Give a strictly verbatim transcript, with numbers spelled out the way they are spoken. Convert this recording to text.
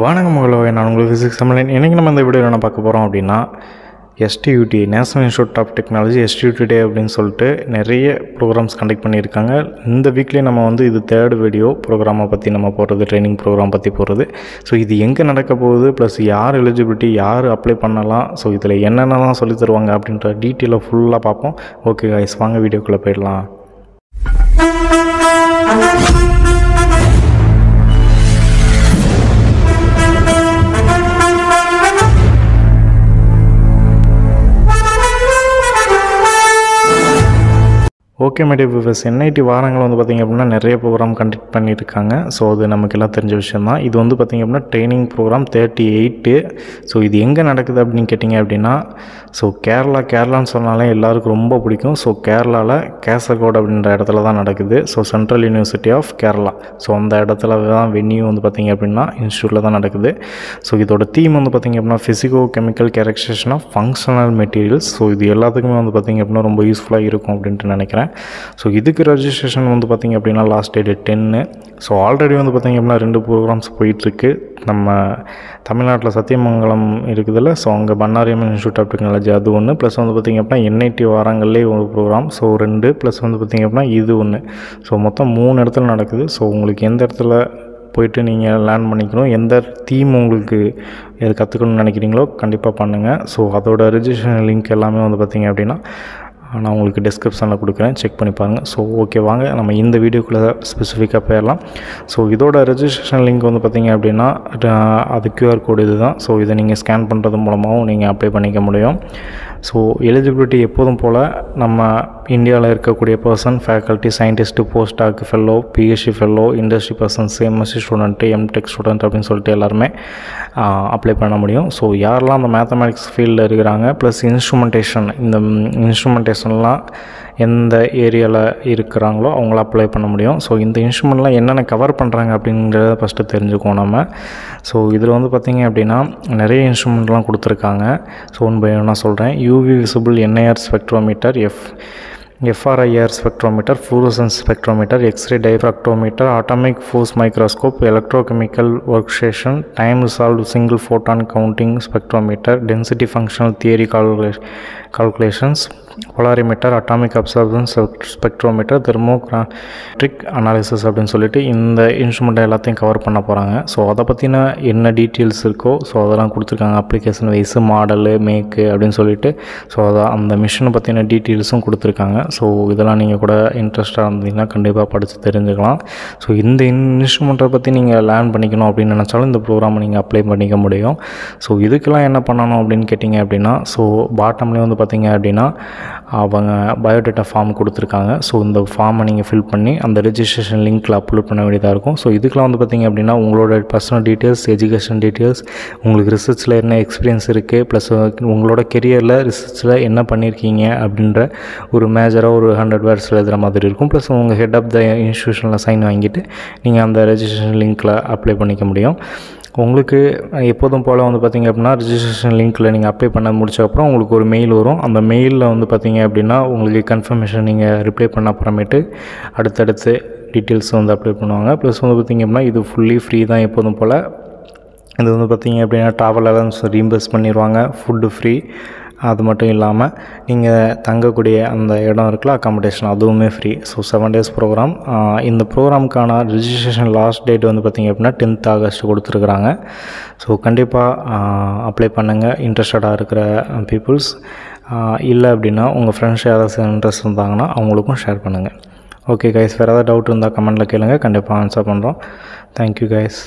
வணக்கம் மகளே, நான் உங்களுக்கு ஃபிசிக்ஸ் தமிழன். இன்றைக்கி நம்ம இந்த வீடியோவில் என்ன பார்க்க போகிறோம் அப்படின்னா, எஸ்டியூடி நேஷனல் இன்ஸ்டியூட் ஆஃப் டெக்னாலஜி எஸ்டியூடி டே அப்படின்னு சொல்லிட்டு நிறைய ப்ரோக்ராம்ஸ் கண்டக்ட் பண்ணியிருக்காங்க. இந்த வீக்லேயே நம்ம வந்து இது தேர்ட் வீடியோ ப்ரோக்ராமை பற்றி நம்ம போடுறது, ட்ரைனிங் ப்ரோக்ராம் பற்றி போடுறது. ஸோ இது எங்கே நடக்க போகுது, ப்ளஸ் யார் எலிஜிபிலிட்டி, யார் அப்ளை பண்ணலாம், ஸோ இதில் என்னென்னலாம் சொல்லி தருவாங்க அப்படின்ற டீட்டெயிலை ஃபுல்லாக பார்ப்போம். ஓகே கைஸ், வாங்க வீடியோக்குள்ளே போயிடலாம். ஓகே மேடி விவஸ், என்ஐடி வாரங்கள் வந்து பார்த்திங்க அப்படின்னா நிறைய ப்ரோக்ராம் கண்டக்ட் பண்ணியிருக்காங்க. ஸோ அது நமக்கு எல்லாம் தெரிஞ்ச விஷயம் தான். இது வந்து பார்த்திங்க அப்படின்னா training programme thirty eight so இது எங்கே நடக்குது அப்படின்னு கேட்டிங்க அப்படின்னா, ஸோ கேரளா கேரளான்னு சொன்னாலே எல்லாருக்கும் ரொம்ப பிடிக்கும். ஸோ கேரளாவில் கேசர்கோட் அப்படின்ற இடத்துல தான் நடக்குது. So central university of Kerala, so அந்த இடத்துல தான் வென்யூ வந்து பார்த்திங்க அப்படின்னா இன்ஸ்டியூட்டில் தான் நடக்குது. ஸோ இதோட தீம் வந்து பார்த்திங்க அப்படின்னா physico chemical characterisation of functional materials. So இது எல்லாத்துக்குமே வந்து பார்த்திங்க அப்படின்னா ரொம்ப யூஸ்ஃபுல்லாக இருக்கும் அப்படின்ட்டு நினைக்கிறேன். ஸோ இதுக்கு ரெஜிஸ்ட்ரேஷன் வந்து பார்த்திங்க அப்படின்னா லாஸ்ட் டேட்டு டென்னு. ஸோ ஆல்ரெடி வந்து பார்த்திங்க அப்படின்னா ரெண்டு ப்ரோக்ராம்ஸ் போயிட்டுருக்கு. நம்ம தமிழ்நாட்டில் சத்தியமங்கலம் இருக்குதுல்ல, ஸோ அங்கே பண்ணாரியம்மன் இன்ஸ்டியூட் ஆஃப் டெக்னாலஜி அது ஒன்று, ப்ளஸ் வந்து பார்த்திங்க அப்படின்னா என்ஐடி வாரங்கள்லேயே ஒரு ப்ரோக்ராம், ஸோ ரெண்டு, ப்ளஸ் வந்து பார்த்திங்க அப்படின்னா இது ஒன்று. ஸோ மொத்தம் மூணு இடத்துல நடக்குது. ஸோ உங்களுக்கு எந்த இடத்துல போயிட்டு நீங்கள் லேர்ன் பண்ணிக்கணும், எந்த தீம் உங்களுக்கு எது கற்றுக்கணும்னு நினைக்கிறீங்களோ கண்டிப்பாக பண்ணுங்கள். ஸோ அதோட ரெஜிஸ்ட்ரேஷன் லிங்க் எல்லாமே வந்து பார்த்திங்க அப்படின்னா நான் உங்களுக்கு டிஸ்கிரிப்ஷனில் கொடுக்குறேன், செக் பண்ணி பாருங்கள். ஸோ ஓகே, வாங்க நம்ம இந்த வீடியோக்குள்ளே ஸ்பெசிஃபிக்காக போயிடலாம். ஸோ இதோட ரெஜிஸ்ட்ரேஷன் லிங்க் வந்து பார்த்திங்க அப்படின்னா அது கியூஆர் கோடு இது தான். ஸோ இதை நீங்கள் ஸ்கேன் பண்ணுறது மூலமாகவும் நீங்கள் அப்ளை பண்ணிக்க முடியும். ஸோ எலிஜிபிலிட்டி எப்போதும் போல் நம்ம இந்தியாவில் இருக்கக்கூடிய person, faculty, scientist, postdoc fellow, PhD fellow, industry persons, MSc student, MTech student அப்படின்னு சொல்லிட்டு எல்லாருமே அப்ளை பண்ண முடியும். ஸோ யாரெல்லாம் அந்த மேத்தமேட்டிக்ஸ் ஃபீல்டில் இருக்கிறாங்க, ப்ளஸ் இன்ஸ்ட்ருமெண்டேஷன், இந்த இன்ஸ்ட்ருமெண்டேஷன்லாம் எந்த ஏரியாவில் இருக்கிறாங்களோ அவங்கள அப்ளை பண்ண முடியும். ஸோ இந்த இன்ஸ்ட்ருமெண்ட்லாம் என்னென்ன கவர் பண்ணுறாங்க அப்படிங்கிறத ஃபஸ்ட்டு தெரிஞ்சுக்குவோம் நம்ம. ஸோ இதில் வந்து பார்த்திங்க அப்படின்னா நிறைய இன்ஸ்ட்ருமெண்ட்லாம் கொடுத்துருக்காங்க. ஸோ ஒன்று நான் சொல்கிறேன், UV visible NIR spectrometer, F FRIR spectrometer, fluorescence spectrometer, X ray diffractometer, atomic force microscope, electrochemical workstation, time resolved single photon counting spectrometer, density functional theory calcula calculations polarimeter, atomic absorption spectrometer, thermogravimetric analysis அப்படின்னு சொல்லிட்டு இந்த இன்ஸ்ட்ருமெண்ட்டை எல்லாத்தையும் cover பண்ண போகிறாங்க. So அதை பற்றின என்ன details இருக்கோ ஸோ அதெல்லாம் கொடுத்துருக்காங்க. அப்ளிகேஷன் வைஸு, மாடலு, மேக்கு அப்படின்னு சொல்லிட்டு ஸோ அதை அந்த மிஷினை பற்றின டீட்டெயில்ஸும் கொடுத்துருக்காங்க. ஸோ இதெல்லாம் நீங்கள் கூட இன்ட்ரெஸ்ட்டாக இருந்தீங்கன்னா கண்டிப்பாக படித்து தெரிஞ்சுக்கலாம். ஸோ இந்த இன்ஸ்ட்ருமெண்ட்டை பற்றி நீங்கள் லேர்ன் பண்ணிக்கணும் அப்படின்னு நினச்சாலும் இந்த ப்ரோக்ராமை நீங்கள் அப்ளை பண்ணிக்க முடியும். ஸோ இதுக்கெல்லாம் என்ன பண்ணணும் அப்படின்னு கேட்டிங்க அப்படின்னா, ஸோ பாட்டம்லேயே வந்து பார்த்திங்க அப்படின்னா அவங்க பயோடேட்டா ஃபார்ம் கொடுத்துருக்காங்க. ஸோ இந்த ஃபார்மை நீங்கள் ஃபில் பண்ணி அந்த ரெஜிஸ்ட்ரேஷன் லிங்க்கில் அப்லோட் பண்ண வேண்டியதாக இருக்கும். ஸோ இதுக்கெலாம் வந்து பார்த்திங்க அப்படின்னா உங்களோட பர்சனல் டீட்டெயில்ஸ், எஜுகேஷன் டீட்டெயில்ஸ், உங்களுக்கு ரிசர்ச்சில் என்ன எக்ஸ்பீரியன்ஸ் இருக்குது, ப்ளஸ் உங்களோட கெரியரில் ரிசர்ச்சில் என்ன பண்ணியிருக்கீங்க அப்படின்ற ஒரு மேஜராக ஒரு ஹண்ட்ரட் வேர்ட்ஸில் எழுதுகிற மாதிரி இருக்கும். ப்ளஸ் உங்கள் ஹெட் ஆஃப் த இன்ஸ்டியூஷனில் சைன் வாங்கிட்டு நீங்கள் அந்த ரெஜிஸ்ட்ரேஷன் லிங்க்கில் அப்ளை பண்ணிக்க முடியும். உங்களுக்கு எப்போதும் போல் வந்து பார்த்திங்க அப்படின்னா ரிஜிஸ்ட்ரேஷன் லிங்க்கில் நீங்கள் அப்ளை பண்ண முடிச்சக்கப்புறம் உங்களுக்கு ஒரு மெயில் வரும். அந்த மெயிலில் வந்து பார்த்திங்க அப்படின்னா உங்களுக்கு கன்ஃபர்மேஷன் நீங்கள் ரிப்ளை பண்ண அப்புறமேட்டு அடுத்தடுத்து டீட்டெயில்ஸ் வந்து அப்ளை பண்ணுவாங்க. ப்ளஸ் வந்து பார்த்திங்க அப்படின்னா இது ஃபுல்லி ஃப்ரீ தான் எப்போதும் போல். இது வந்து பார்த்திங்க அப்படின்னா ட்ராவல் அலவன்ஸ் ரீம்பர்ஸ் பண்ணிடுவாங்க, ஃபுட்டு ஃப்ரீ. அது மட்டும் இல்லாமல் நீங்கள் தங்கக்கூடிய அந்த இடம் இருக்குல்ல, அக்காமடேஷன், அதுவுமே free. So seven days programme. இந்த ப்ரோக்ராமுக்கான ரிஜிஸ்ட்ரேஷன் லாஸ்ட் டேட் வந்து பார்த்திங்க அப்படின்னா டென்த் ஆகஸ்ட் கொடுத்துருக்குறாங்க. ஸோ கண்டிப்பாக அப்ளை பண்ணுங்கள் இன்ட்ரெஸ்டடாக இருக்கிற பீப்புள்ஸ். இல்லை அப்படின்னா உங்கள் ஃப்ரெண்ட்ஸ் யாராவது இன்ட்ரெஸ்ட் இருந்தாங்கன்னா அவங்களுக்கும் ஷேர் பண்ணுங்கள். ஓகே கைஸ், வேறு ஏதாவது டவுட் இருந்தால் கமெண்ட்டில் கேளுங்கள், கண்டிப்பாக ஆன்சர் பண்ணுறோம். Thank you guys.